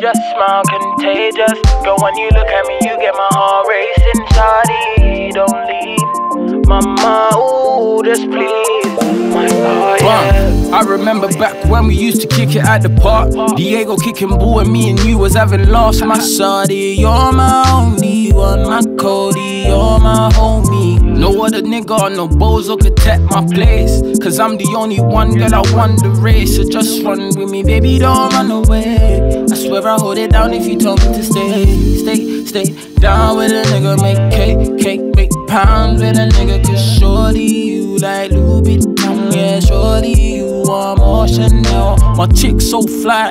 Just smile contagious. Girl, when you look at me, you get my heart racing. Shawty, don't leave. Mama, ooh, just please. My God, yeah. I remember back when we used to kick it at the park. Diego kicking ball and me and you was having laughs. My shawty, you're my only one. My Cody, you're my homie. No other nigga or no bozo could take my place, cause I'm the only one that I won the race. So just run with me, baby, don't run away. I swear I'll hold it down if you told me to stay. Stay down with a nigga, make cake, make pounds with a nigga. Cause surely you like Louis Vuitton, yeah, surely you are more Chanel. My chick so fly,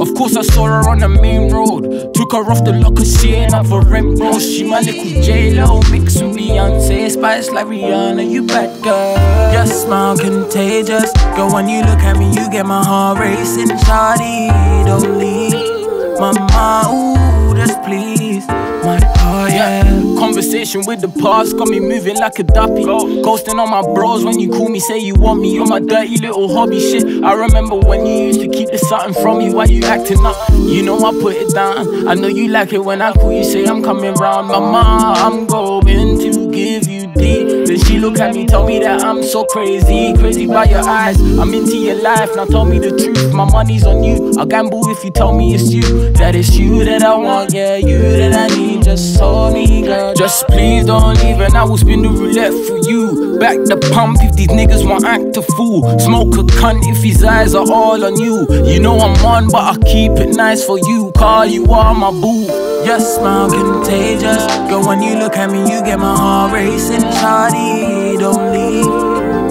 of course I saw her on the main road. Took her off the locker, she ain't up for rent, bro. She my little J-Lo, mixed with Beyonce, Spice like Rihanna, you bad girl. Just smile contagious, girl, when you look at me you get my heart racing. Shawty, don't leave, mama, ooh, just please. My God, yeah. Conversation with the past got me moving like a dappy. Ghosting on my bros when you call me, say you want me. You're my dirty little hobby, shit. I remember when you used to keep the something from me. Why you acting up? You know I put it down. I know you like it when I call you, say I'm coming round. Mama, I'm going to give you D. Then she look at me, tell me that I'm so crazy. Crazy by your eyes, I'm into your life. Now tell me the truth, my money's on you. I'll gamble if you tell me it's you. That it's you that I want, yeah, you that I need. Just hold me, girl. Just please don't leave, and I will spin the roulette for you. Back the pump if these niggas want act a fool. Smoke a cunt if his eyes are all on you. You know I'm on, but I keep it nice for you. Call you are my boo. Just smile contagious, girl, when you look at me, you get my heart racing. Shawty, don't leave,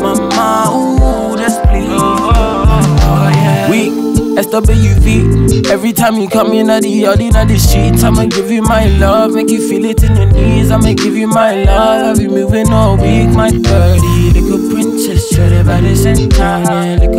mama, ooh, just please. Oh, yeah. SWV. Every time you come in at the yard, in at the sheets, I'ma give you my love, make you feel it in your knees. I'ma give you my love, I'll be moving all week. My dirty little princess, shredded by the center, yeah.